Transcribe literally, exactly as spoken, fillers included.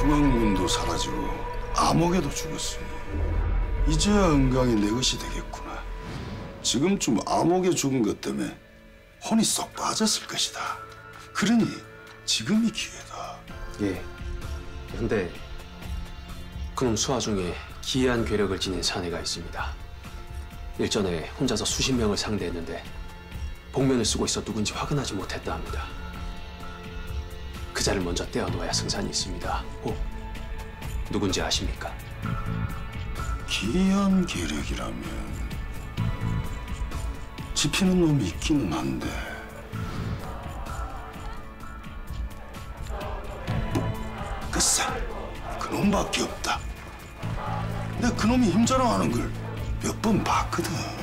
충안군도 사라지고 암흑에도 죽었으니 이제야 은강이 내 것이 되겠구나. 지금쯤 암흑에 죽은 것 때문에 혼이 쏙 빠졌을 것이다. 그러니 지금이 기회다. 예, 근데 그놈 수하 중에 기이한 괴력을 지닌 사내가 있습니다. 일전에 혼자서 수십 명을 상대했는데 복면을 쓰고 있어 누군지 확인하지 못했다 합니다. 그 자를 먼저 떼어놓아야 승산이 있습니다. 오, 누군지 아십니까? 기이한 괴력이라면 지피는 놈이 있기는 한데 글쎄, 그놈밖에 없다. 내가 그놈이 힘자랑하는 걸 몇 번 봤거든.